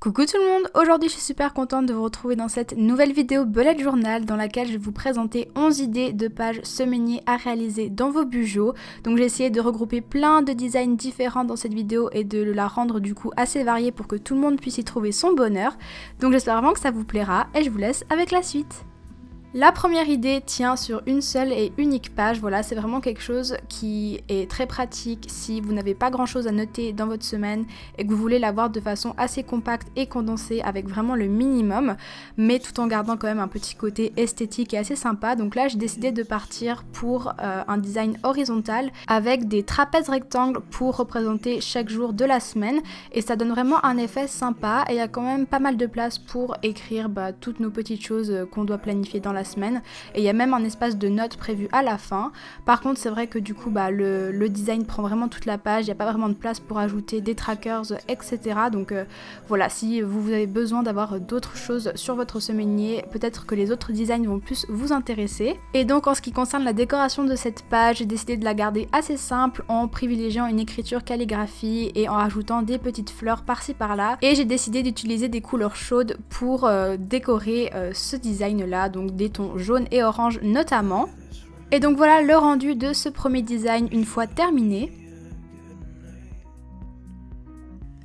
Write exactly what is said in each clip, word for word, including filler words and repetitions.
Coucou tout le monde, aujourd'hui je suis super contente de vous retrouver dans cette nouvelle vidéo bullet journal dans laquelle je vais vous présenter onze idées de pages semainiers à réaliser dans vos bugeots. Donc j'ai essayé de regrouper plein de designs différents dans cette vidéo et de la rendre du coup assez variée pour que tout le monde puisse y trouver son bonheur. Donc j'espère vraiment que ça vous plaira et je vous laisse avec la suite. La première idée tient sur une seule et unique page, voilà, c'est vraiment quelque chose qui est très pratique si vous n'avez pas grand chose à noter dans votre semaine et que vous voulez l'avoir de façon assez compacte et condensée avec vraiment le minimum, mais tout en gardant quand même un petit côté esthétique et assez sympa. Donc là j'ai décidé de partir pour euh, un design horizontal avec des trapèzes rectangles pour représenter chaque jour de la semaine, et ça donne vraiment un effet sympa et il y a quand même pas mal de place pour écrire bah, toutes nos petites choses qu'on doit planifier dans la La semaine, et il y a même un espace de notes prévu à la fin. Par contre c'est vrai que du coup bah, le, le design prend vraiment toute la page, il n'y a pas vraiment de place pour ajouter des trackers etc, donc euh, voilà, si vous, vous avez besoin d'avoir d'autres choses sur votre semainier, peut-être que les autres designs vont plus vous intéresser. Et donc en ce qui concerne la décoration de cette page, j'ai décidé de la garder assez simple en privilégiant une écriture calligraphie et en rajoutant des petites fleurs par-ci par-là, et j'ai décidé d'utiliser des couleurs chaudes pour euh, décorer euh, ce design là, donc des tons jaune et orange notamment. Et donc voilà le rendu de ce premier design une fois terminé.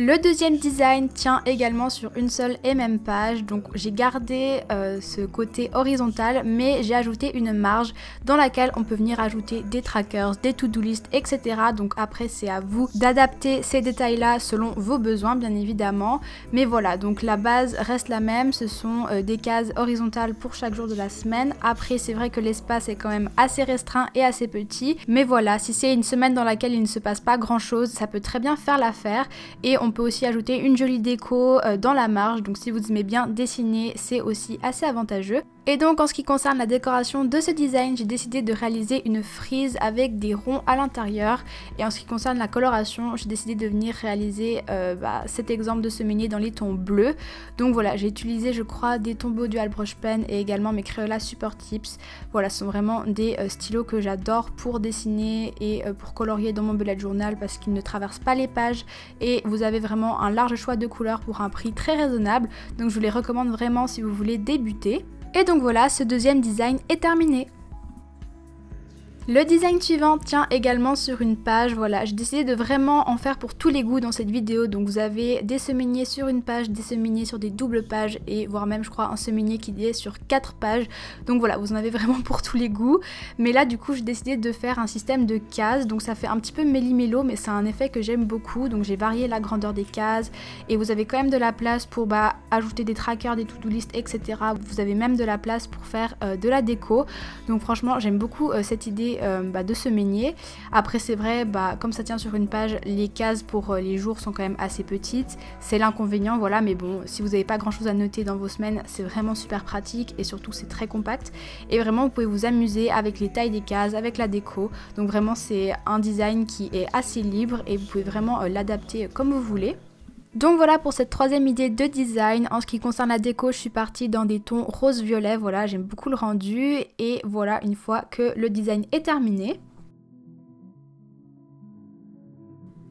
Le deuxième design tient également sur une seule et même page, donc j'ai gardé euh, ce côté horizontal mais j'ai ajouté une marge dans laquelle on peut venir ajouter des trackers, des to-do list etc, donc après c'est à vous d'adapter ces détails là selon vos besoins bien évidemment, mais voilà, donc la base reste la même, ce sont euh, des cases horizontales pour chaque jour de la semaine. Après c'est vrai que l'espace est quand même assez restreint et assez petit, mais voilà, si c'est une semaine dans laquelle il ne se passe pas grand chose, ça peut très bien faire l'affaire. Et on On peut aussi ajouter une jolie déco dans la marge, donc si vous aimez bien dessiner, c'est aussi assez avantageux. Et donc en ce qui concerne la décoration de ce design, j'ai décidé de réaliser une frise avec des ronds à l'intérieur. Et en ce qui concerne la coloration, j'ai décidé de venir réaliser euh, bah, cet exemple de semainier dans les tons bleus. Donc voilà, j'ai utilisé je crois des Tombow Dual Brush Pen et également mes Crayola Super Tips. Voilà, ce sont vraiment des euh, stylos que j'adore pour dessiner et euh, pour colorier dans mon bullet journal parce qu'ils ne traversent pas les pages. Et vous avez vraiment un large choix de couleurs pour un prix très raisonnable. Donc je vous les recommande vraiment si vous voulez débuter. Et donc voilà, ce deuxième design est terminé. Le design suivant tient également sur une page, voilà, j'ai décidé de vraiment en faire pour tous les goûts dans cette vidéo, donc vous avez des semainiers sur une page, des semainiers sur des doubles pages et voire même je crois un semainier qui est sur quatre pages, donc voilà, vous en avez vraiment pour tous les goûts. Mais là du coup j'ai décidé de faire un système de cases, donc ça fait un petit peu méli-mélo mais c'est un effet que j'aime beaucoup, donc j'ai varié la grandeur des cases et vous avez quand même de la place pour bah, ajouter des trackers, des to-do list etc, vous avez même de la place pour faire euh, de la déco, donc franchement j'aime beaucoup euh, cette idée Euh, bah, de semainier. Après c'est vrai bah, comme ça tient sur une page, les cases pour euh, les jours sont quand même assez petites, c'est l'inconvénient, voilà, mais bon, si vous n'avez pas grand chose à noter dans vos semaines, c'est vraiment super pratique et surtout c'est très compact et vraiment vous pouvez vous amuser avec les tailles des cases, avec la déco, donc vraiment c'est un design qui est assez libre et vous pouvez vraiment euh, l'adapter comme vous voulez. Donc voilà pour cette troisième idée de design. En ce qui concerne la déco, je suis partie dans des tons rose-violet, voilà, j'aime beaucoup le rendu. Et voilà, une fois que le design est terminé.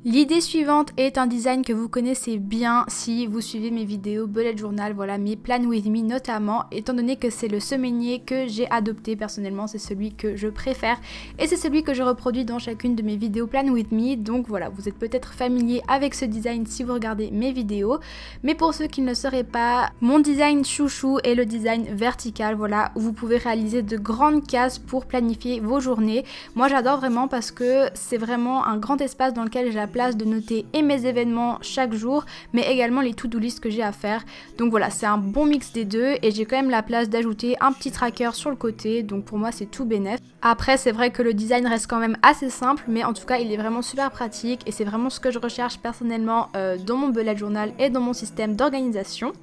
L'idée suivante est un design que vous connaissez bien si vous suivez mes vidéos bullet journal, voilà, mes Plan With Me notamment, étant donné que c'est le semainier que j'ai adopté personnellement, c'est celui que je préfère et c'est celui que je reproduis dans chacune de mes vidéos Plan With Me, donc voilà, vous êtes peut-être familier avec ce design si vous regardez mes vidéos, mais pour ceux qui ne le seraient pas, mon design chouchou est le design vertical, voilà, où vous pouvez réaliser de grandes cases pour planifier vos journées. Moi j'adore vraiment parce que c'est vraiment un grand espace dans lequel j'ai de noter et mes événements chaque jour mais également les to-do list que j'ai à faire, donc voilà, c'est un bon mix des deux et j'ai quand même la place d'ajouter un petit tracker sur le côté, donc pour moi c'est tout bénef. Après c'est vrai que le design reste quand même assez simple mais en tout cas il est vraiment super pratique et c'est vraiment ce que je recherche personnellement euh, dans mon bullet journal et dans mon système d'organisation.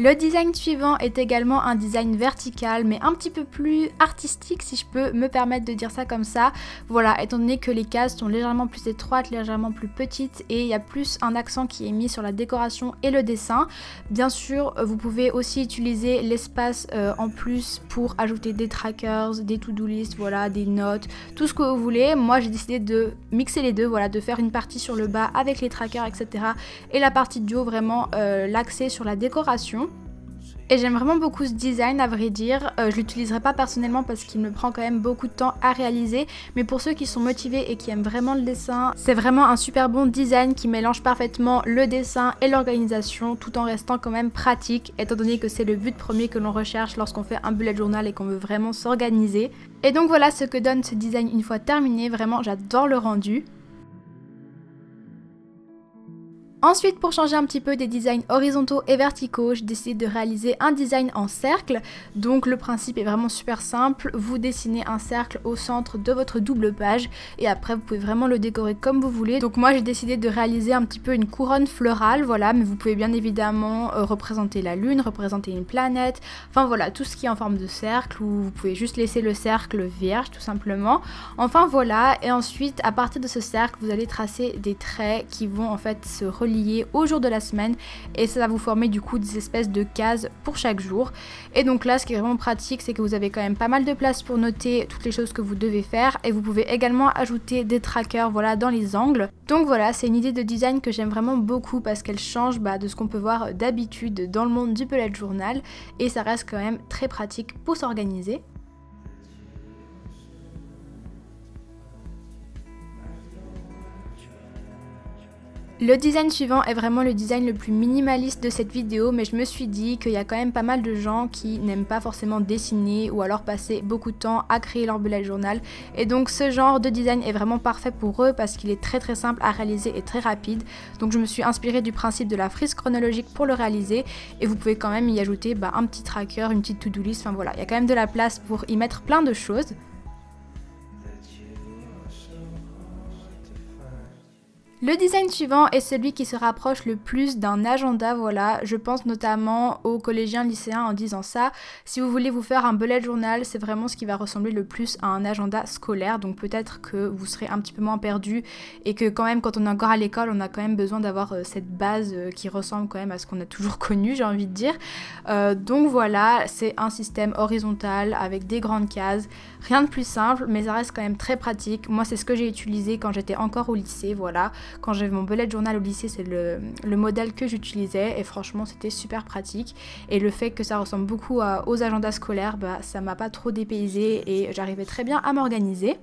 Le design suivant est également un design vertical mais un petit peu plus artistique si je peux me permettre de dire ça comme ça. Voilà, étant donné que les cases sont légèrement plus étroites, légèrement plus petites et il y a plus un accent qui est mis sur la décoration et le dessin. Bien sûr, vous pouvez aussi utiliser l'espace euh, en plus pour ajouter des trackers, des to-do list, voilà, des notes, tout ce que vous voulez. Moi j'ai décidé de mixer les deux, voilà, de faire une partie sur le bas avec les trackers, et cetera. Et la partie du haut vraiment euh, l'axer sur la décoration. Et j'aime vraiment beaucoup ce design à vrai dire, euh, je l'utiliserai pas personnellement parce qu'il me prend quand même beaucoup de temps à réaliser, mais pour ceux qui sont motivés et qui aiment vraiment le dessin, c'est vraiment un super bon design qui mélange parfaitement le dessin et l'organisation tout en restant quand même pratique, étant donné que c'est le but premier que l'on recherche lorsqu'on fait un bullet journal et qu'on veut vraiment s'organiser. Et donc voilà ce que donne ce design une fois terminé, vraiment j'adore le rendu. Ensuite, pour changer un petit peu des designs horizontaux et verticaux, je décide de réaliser un design en cercle. Donc le principe est vraiment super simple, vous dessinez un cercle au centre de votre double page et après vous pouvez vraiment le décorer comme vous voulez. Donc moi j'ai décidé de réaliser un petit peu une couronne florale, voilà, mais vous pouvez bien évidemment euh, représenter la lune, représenter une planète, enfin voilà, tout ce qui est en forme de cercle, ou vous pouvez juste laisser le cercle vierge tout simplement. Enfin voilà, et ensuite à partir de ce cercle, vous allez tracer des traits qui vont en fait se relier liés au jour de la semaine et ça va vous former du coup des espèces de cases pour chaque jour. Et donc là ce qui est vraiment pratique c'est que vous avez quand même pas mal de place pour noter toutes les choses que vous devez faire et vous pouvez également ajouter des trackers, voilà, dans les angles. Donc voilà, c'est une idée de design que j'aime vraiment beaucoup parce qu'elle change bah, de ce qu'on peut voir d'habitude dans le monde du bullet journal et ça reste quand même très pratique pour s'organiser. Le design suivant est vraiment le design le plus minimaliste de cette vidéo, mais je me suis dit qu'il y a quand même pas mal de gens qui n'aiment pas forcément dessiner ou alors passer beaucoup de temps à créer leur bullet journal et donc ce genre de design est vraiment parfait pour eux parce qu'il est très très simple à réaliser et très rapide. Donc je me suis inspirée du principe de la frise chronologique pour le réaliser et vous pouvez quand même y ajouter bah, un petit tracker, une petite to-do list, enfin voilà, il y a quand même de la place pour y mettre plein de choses. Le design suivant est celui qui se rapproche le plus d'un agenda, voilà, je pense notamment aux collégiens, lycéens en disant ça. Si vous voulez vous faire un bullet journal, c'est vraiment ce qui va ressembler le plus à un agenda scolaire, donc peut-être que vous serez un petit peu moins perdu et que quand même quand on est encore à l'école, on a quand même besoin d'avoir cette base qui ressemble quand même à ce qu'on a toujours connu, j'ai envie de dire. Euh, donc voilà, c'est un système horizontal avec des grandes cases, rien de plus simple, mais ça reste quand même très pratique. Moi, c'est ce que j'ai utilisé quand j'étais encore au lycée, voilà. Quand j'avais mon bullet journal au lycée, c'est le, le modèle que j'utilisais et franchement c'était super pratique. Et le fait que ça ressemble beaucoup à, aux agendas scolaires, bah, ça m'a pas trop dépaysée et j'arrivais très bien à m'organiser.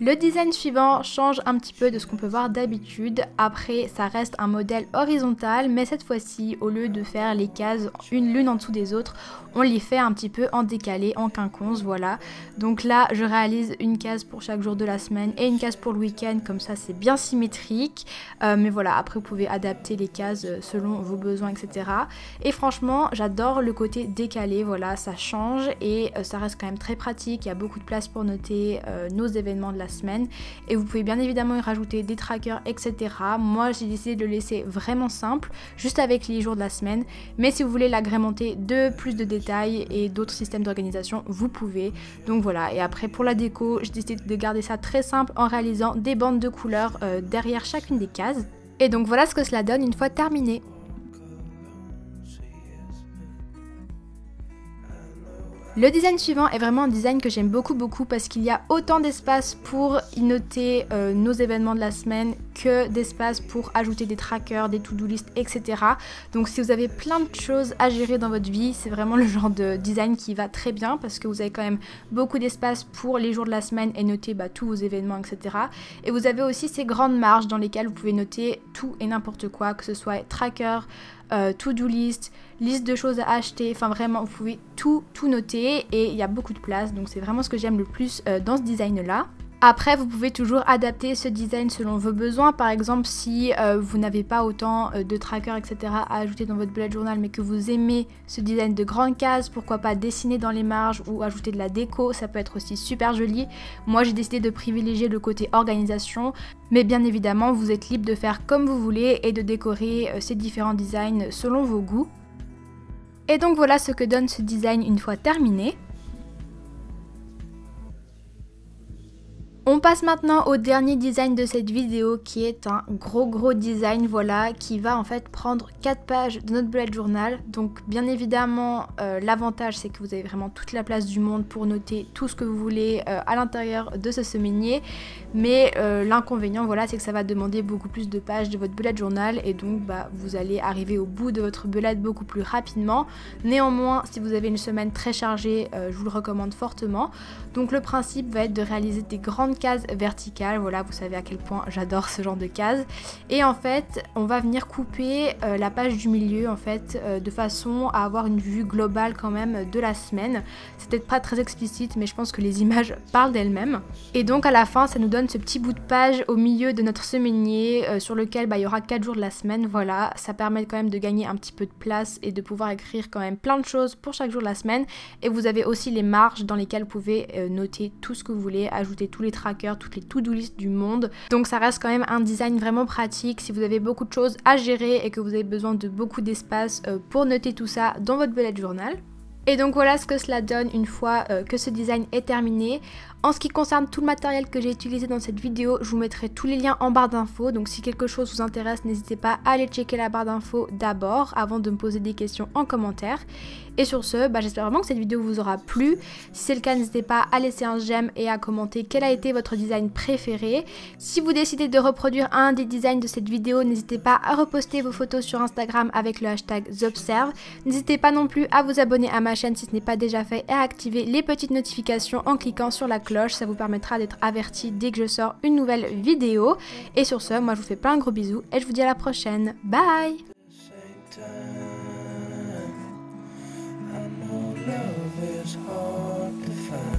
Le design suivant change un petit peu de ce qu'on peut voir d'habitude, après ça reste un modèle horizontal mais cette fois-ci au lieu de faire les cases une l'une en dessous des autres, on les fait un petit peu en décalé, en quinconce, voilà. Donc là je réalise une case pour chaque jour de la semaine et une case pour le week-end, comme ça c'est bien symétrique, euh, mais voilà, après vous pouvez adapter les cases selon vos besoins, et cetera. Et franchement j'adore le côté décalé, voilà, ça change et euh, ça reste quand même très pratique, il y a beaucoup de place pour noter euh, nos événements de la semaine et vous pouvez bien évidemment y rajouter des trackers, etc. Moi j'ai décidé de le laisser vraiment simple juste avec les jours de la semaine, mais si vous voulez l'agrémenter de plus de détails et d'autres systèmes d'organisation vous pouvez, donc voilà. Et après pour la déco je décide de garder ça très simple en réalisant des bandes de couleurs euh, derrière chacune des cases et donc voilà ce que cela donne une fois terminé. Le design suivant est vraiment un design que j'aime beaucoup beaucoup parce qu'il y a autant d'espace pour y noter euh, nos événements de la semaine que d'espace pour ajouter des trackers, des to-do list, et cetera. Donc si vous avez plein de choses à gérer dans votre vie, c'est vraiment le genre de design qui va très bien parce que vous avez quand même beaucoup d'espace pour les jours de la semaine et noter bah, tous vos événements, et cetera. Et vous avez aussi ces grandes marges dans lesquelles vous pouvez noter tout et n'importe quoi, que ce soit tracker, Euh, to-do list, liste de choses à acheter, enfin vraiment vous pouvez tout, tout noter et il y a beaucoup de place, donc c'est vraiment ce que j'aime le plus euh, dans ce design là. Après, vous pouvez toujours adapter ce design selon vos besoins. Par exemple, si euh, vous n'avez pas autant euh, de trackers, et cetera à ajouter dans votre bullet journal, mais que vous aimez ce design de grande case, pourquoi pas dessiner dans les marges ou ajouter de la déco, ça peut être aussi super joli. Moi, j'ai décidé de privilégier le côté organisation, mais bien évidemment, vous êtes libre de faire comme vous voulez et de décorer euh, ces différents designs selon vos goûts. Et donc voilà ce que donne ce design une fois terminé. On passe maintenant au dernier design de cette vidéo qui est un gros gros design, voilà, qui va en fait prendre quatre pages de notre bullet journal. Donc bien évidemment euh, l'avantage c'est que vous avez vraiment toute la place du monde pour noter tout ce que vous voulez euh, à l'intérieur de ce semainier, mais euh, l'inconvénient voilà c'est que ça va demander beaucoup plus de pages de votre bullet journal et donc bah, vous allez arriver au bout de votre bullet beaucoup plus rapidement. Néanmoins, si vous avez une semaine très chargée, euh, je vous le recommande fortement. Donc le principe va être de réaliser des grandes cases verticales, voilà, vous savez à quel point j'adore ce genre de cases, et en fait on va venir couper euh, la page du milieu en fait euh, de façon à avoir une vue globale quand même de la semaine. C'est peut-être pas très explicite, mais je pense que les images parlent d'elles-mêmes, et donc à la fin ça nous donne ce petit bout de page au milieu de notre semainier euh, sur lequel bah, il y aura quatre jours de la semaine. Voilà, ça permet quand même de gagner un petit peu de place et de pouvoir écrire quand même plein de choses pour chaque jour de la semaine, et vous avez aussi les marges dans lesquelles vous pouvez euh, noter tout ce que vous voulez, ajouter tous les traits, toutes les to-do list du monde. Donc ça reste quand même un design vraiment pratique si vous avez beaucoup de choses à gérer et que vous avez besoin de beaucoup d'espace pour noter tout ça dans votre bullet journal. Et donc voilà ce que cela donne une fois que ce design est terminé. En ce qui concerne tout le matériel que j'ai utilisé dans cette vidéo, je vous mettrai tous les liens en barre d'infos. Donc si quelque chose vous intéresse, n'hésitez pas à aller checker la barre d'infos d'abord avant de me poser des questions en commentaire. Et sur ce, bah, j'espère vraiment que cette vidéo vous aura plu. Si c'est le cas, n'hésitez pas à laisser un j'aime et à commenter quel a été votre design préféré. Si vous décidez de reproduire un des designs de cette vidéo, n'hésitez pas à reposter vos photos sur Instagram avec le hashtag TheObserve. N'hésitez pas non plus à vous abonner à ma chaîne si ce n'est pas déjà fait et à activer les petites notifications en cliquant sur la cloche. Ça vous permettra d'être averti dès que je sors une nouvelle vidéo. Et sur ce, moi je vous fais plein de gros bisous et je vous dis à la prochaine. Bye! Love is hard to find.